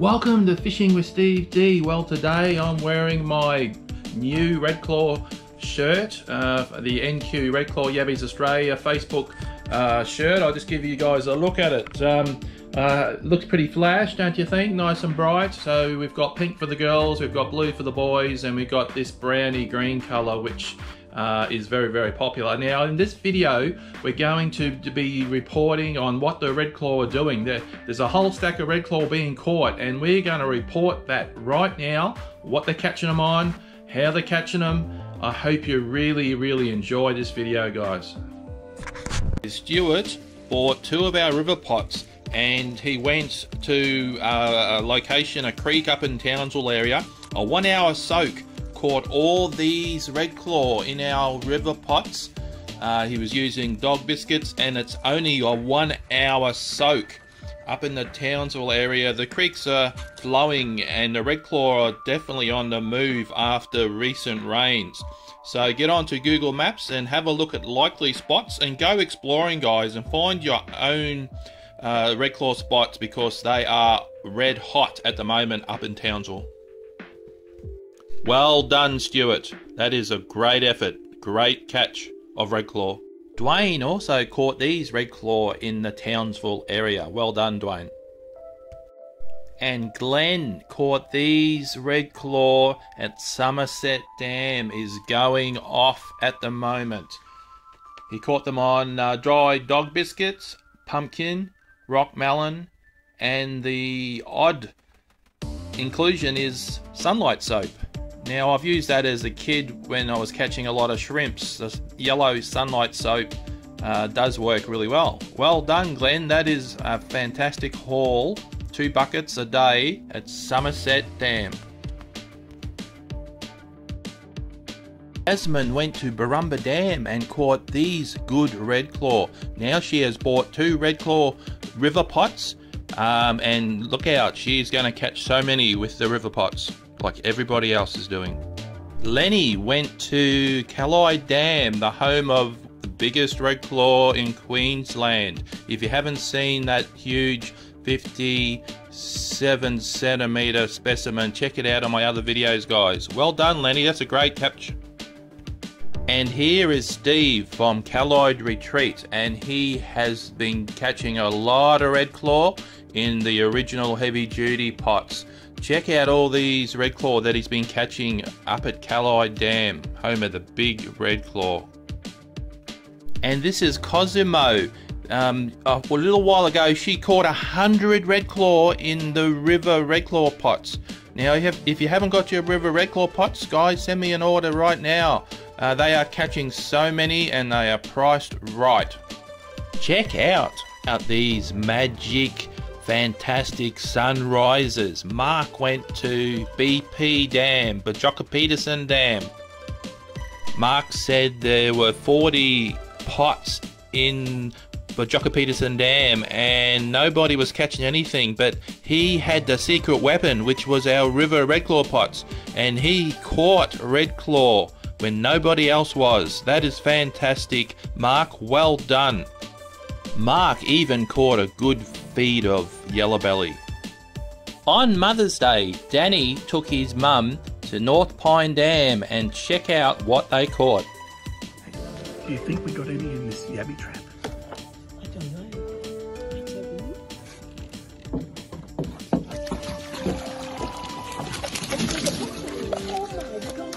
Welcome to Fishing with Steve D. Well, today I'm wearing my new Red Claw shirt, the NQ Red Claw Yabbies Australia Facebook shirt. I'll just give you guys a look at it. Looks pretty flash, don't you think? Nice and bright. So we've got pink for the girls, we've got blue for the boys, and we've got this browny green colour which is very, very popular. Now in this video we're going to be reporting on what the Red Claw are doing. There's a whole stack of Red Claw being caught, and we're going to report that right now, what they're catching them on, how they're catching them. I hope you really enjoy this video, guys. Stuart bought two of our river pots and he went to a location, a creek up in Townsville area. A 1 hour soak caught all these Red Claw in our river pots. He was using dog biscuits, and it's only a 1 hour soak up in the Townsville area. The creeks are flowing and the Red Claw are definitely on the move after recent rains. So get onto Google Maps and have a look at likely spots and go exploring, guys, and find your own Red Claw spots, because they are red hot at the moment up in Townsville. Well done, Stuart. That is a great effort. Great catch of Red Claw. Dwayne also caught these Red Claw in the Townsville area. Well done, Dwayne. And Glenn caught these Red Claw at Somerset Dam. Is going off at the moment. He caught them on dry dog biscuits, pumpkin, rock melon, and the odd inclusion is sunlight soap. Now, I've used that as a kid when I was catching a lot of shrimps. The yellow sunlight soap does work really well. Well done, Glenn. That is a fantastic haul. 2 buckets a day at Somerset Dam. Jasmine went to Baramba Dam and caught these good Red Claw. Now she has bought 2 Red Claw river pots. And look out, she's going to catch so many with the river pots, like everybody else is doing. Lenny went to Callide Dam, the home of the biggest Red Claw in Queensland. If you haven't seen that huge 57 centimetre specimen, check it out on my other videos, guys. Well done, Lenny, that's a great catch. And here is Steve from Callide Retreat, and he has been catching a lot of Red Claw in the original heavy duty pots. Check out all these Red Claw that he's been catching up at Callide Dam, home of the big Red Claw. And this is Cosimo. A little while ago, she caught 100 Red Claw in the river Red Claw pots. Now, if you haven't got your river Red Claw pots, guys, send me an order right now. They are catching so many and they are priced right. Check out these magic fantastic sunrises. Mark went to BP Dam, Bajoka Peterson Dam. Mark said there were 40 pots in Bajoka Peterson Dam and nobody was catching anything, but he had the secret weapon, which was our river Red Claw pots, and he caught Red Claw when nobody else was. That is fantastic, Mark. Well done. Mark even caught a good feed of yellowbelly. On Mother's Day, Danny took his mum to North Pine Dam and check out what they caught. Do you think we got any in this yabby trap? I don't know. Let's have a look.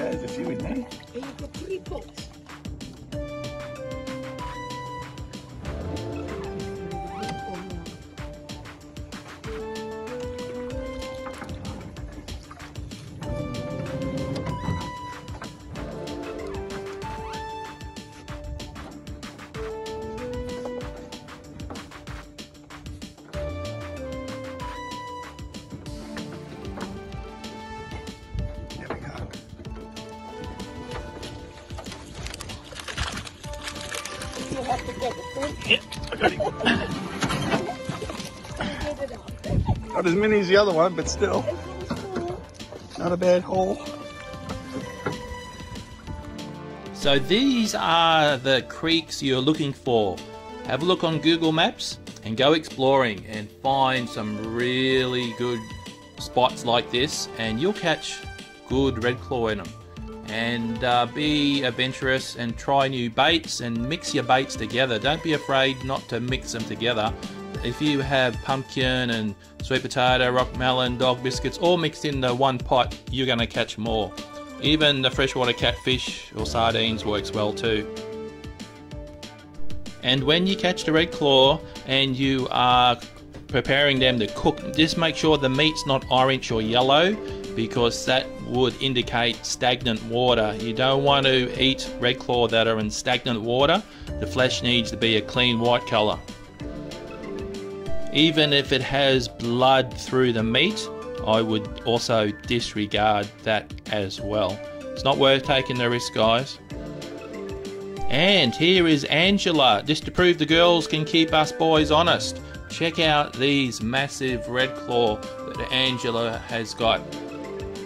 There's a few in there. You've got 3 pots. Yep, I got him. Not as many as the other one, but still. Not a bad haul. So these are the creeks you're looking for. Have a look on Google Maps and go exploring and find some really good spots like this, and you'll catch good red claw in them. And be adventurous and try new baits and mix your baits together. Don't be afraid not to mix them together. If you have pumpkin and sweet potato, rock melon, dog biscuits all mixed into one pot, you're going to catch more. Even the freshwater catfish or sardines works well too. And when you catch the red claw and you are preparing them to cook, just make sure the meat's not orange or yellow, because that would indicate stagnant water. You don't want to eat red claw that are in stagnant water. The flesh needs to be a clean white color. Even if it has blood through the meat, I would also disregard that as well. It's not worth taking the risk, guys. And here is Angela, just to prove the girls can keep us boys honest. Check out these massive red claw that Angela has got.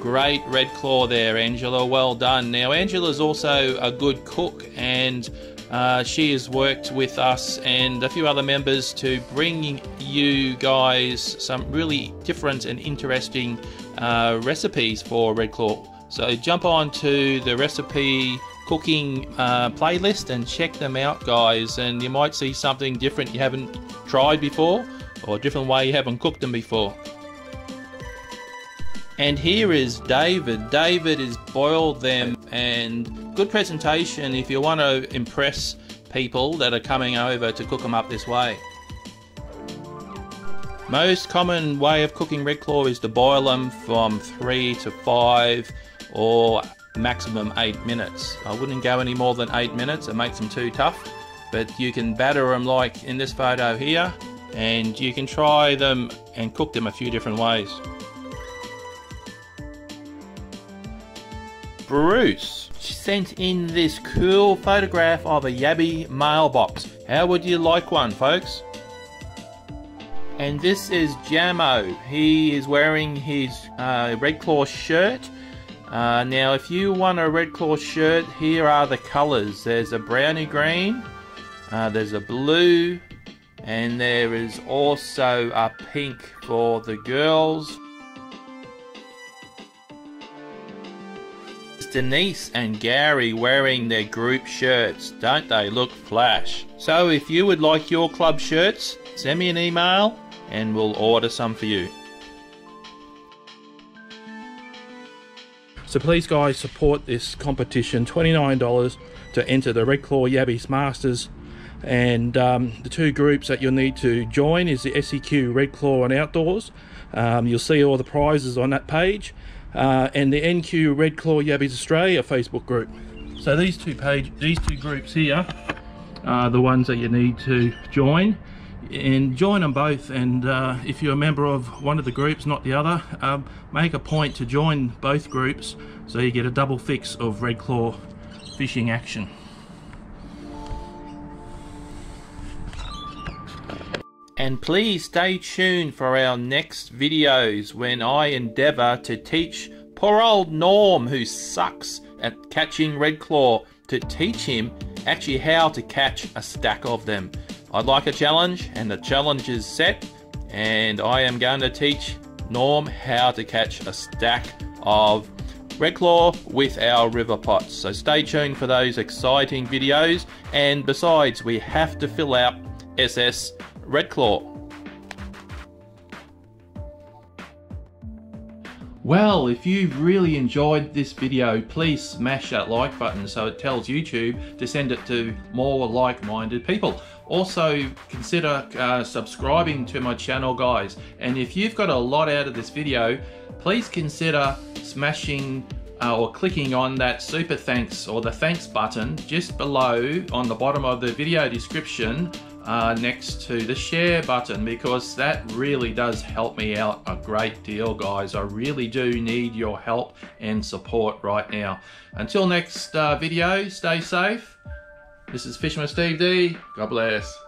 Great red claw there, Angela, well done. Now Angela's also a good cook, and she has worked with us and a few other members to bring you guys some really different and interesting recipes for red claw. So jump on to the recipe cooking playlist and check them out, guys, and you might see something different you haven't tried before, or a different way you haven't cooked them before. And here is David. David has boiled them, and good presentation if you want to impress people that are coming over to cook them up this way. Most common way of cooking red claw is to boil them from 3 to 5 or maximum 8 minutes. I wouldn't go any more than 8 minutes, it makes them too tough. But you can batter them like in this photo here, and you can try them and cook them a few different ways. Bruce sent in this cool photograph of a Yabby mailbox. How would you like one, folks? And this is Jamo. He is wearing his Red Claw shirt. Now if you want a Red Claw shirt, here are the colours. There's a brownie green, there's a blue, and there is also a pink for the girls. It's Denise and Gary wearing their group shirts. Don't they look flash? So if you would like your club shirts, send me an email and we'll order some for you. So please guys, support this competition. $29 to enter the Red Claw Yabbies Masters, and the two groups that you'll need to join is the SEQ Red Claw and Outdoors. You'll see all the prizes on that page, and the NQ Red Claw Yabbies Australia Facebook group. So these two groups here are the ones that you need to join, and join them both. And if you're a member of one of the groups, not the other, make a point to join both groups so you get a double fix of red claw fishing action. And please stay tuned for our next videos when I endeavour to teach poor old Norm, who sucks at catching red claw, to teach him actually how to catch a stack of them. I'd like a challenge, and the challenge is set, and I am going to teach Norm how to catch a stack of red claw with our river pots. So stay tuned for those exciting videos, and besides, we have to fill out SS Red Claw. Well, if you've really enjoyed this video, please smash that like button so it tells YouTube to send it to more like-minded people. Also, consider subscribing to my channel, guys. And if you've got a lot out of this video, please consider smashing or clicking on that super thanks or the thanks button just below on the bottom of the video description, next to the share button, because that really does help me out a great deal, guys. I really do need your help and support right now. Until next video, stay safe. This is Fisherman Steve D. God bless.